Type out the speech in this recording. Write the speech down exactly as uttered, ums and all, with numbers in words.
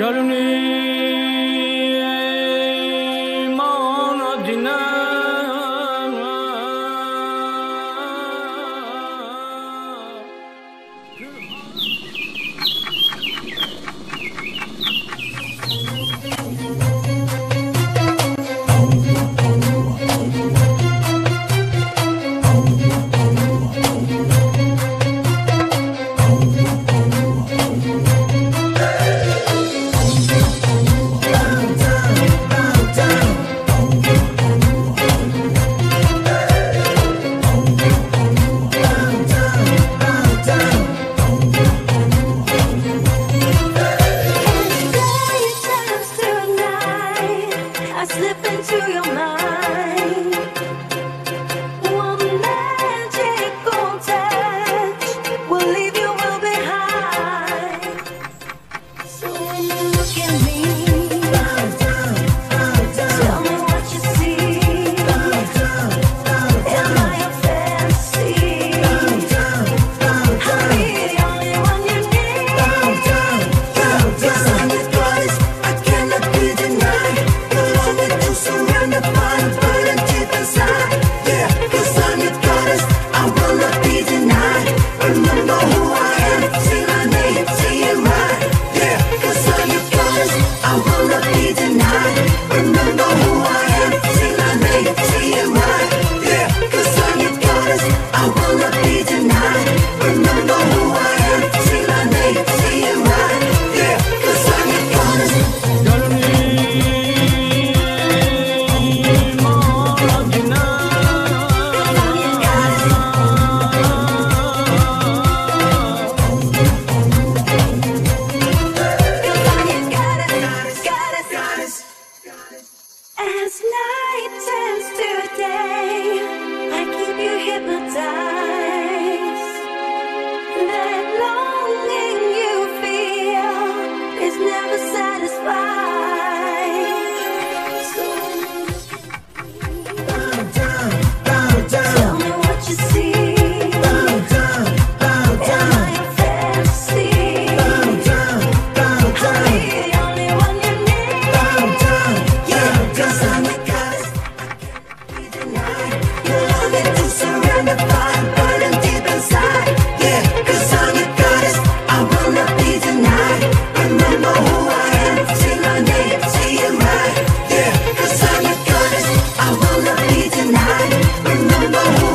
Gönlüm ana dinem. Remember who